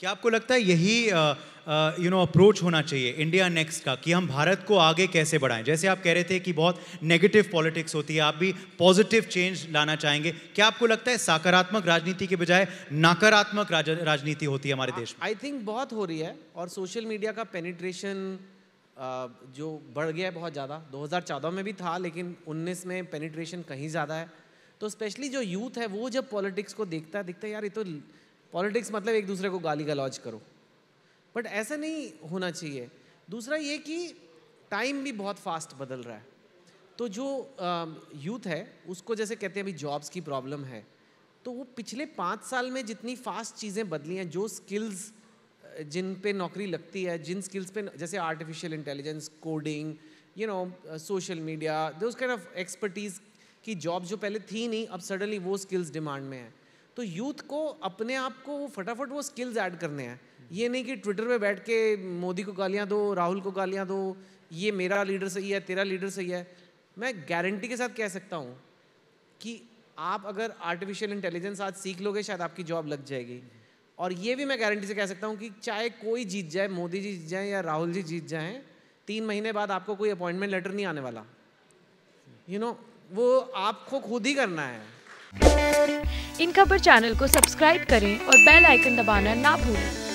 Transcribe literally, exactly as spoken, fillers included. क्या आपको लगता है यही यू नो अप्रोच होना चाहिए इंडिया नेक्स्ट का, कि हम भारत को आगे कैसे बढ़ाएं? जैसे आप कह रहे थे कि बहुत नेगेटिव पॉलिटिक्स होती है, आप भी पॉजिटिव चेंज लाना चाहेंगे। क्या आपको लगता है सकारात्मक राजनीति के बजाय नकारात्मक राज, राजनीति होती है हमारे देश में? आई थिंक बहुत हो रही है, और सोशल मीडिया का पेनिट्रेशन जो बढ़ गया है बहुत ज़्यादा। दो हज़ार चौदह में भी था, लेकिन उन्नीस में पेनिट्रेशन कहीं ज़्यादा है। तो स्पेशली जो यूथ है वो जब पॉलिटिक्स को देखता है, दिखता है यार ये तो पॉलिटिक्स मतलब एक दूसरे को गाली गलौज करो, बट ऐसा नहीं होना चाहिए। दूसरा ये कि टाइम भी बहुत फास्ट बदल रहा है, तो जो यूथ है उसको जैसे कहते हैं अभी जॉब्स की प्रॉब्लम है, तो वो पिछले पाँच साल में जितनी फास्ट चीज़ें बदली हैं, जो स्किल्स जिन पे नौकरी लगती है, जिन स्किल्स पे जैसे artificial intelligence, coding, you know social media, those kind of expertise की जॉब जो पहले थी नहीं, अब सडनली वो स्किल्स डिमांड में है। तो यूथ को अपने आप को वो फटाफट वो स्किल्स ऐड करने हैं। ये नहीं कि ट्विटर पे बैठ के मोदी को गालियाँ दो, राहुल को गालियाँ दो, ये मेरा लीडर सही है, तेरा लीडर सही है। मैं गारंटी के साथ कह सकता हूँ कि आप अगर आर्टिफिशियल इंटेलिजेंस आज सीख लोगे, शायद आपकी जॉब लग जाएगी। और ये भी मैं गारंटी से कह सकता हूँ कि चाहे कोई जीत जाए, मोदी जी जीत जाएँ या राहुल जी जीत जाएँ, तीन महीने बाद आपको कोई अपॉइंटमेंट लेटर नहीं आने वाला। यू नो वो आपको खुद ही करना है। इन खबर चैनल को सब्सक्राइब करें और बेल आइकन दबाना ना भूलें।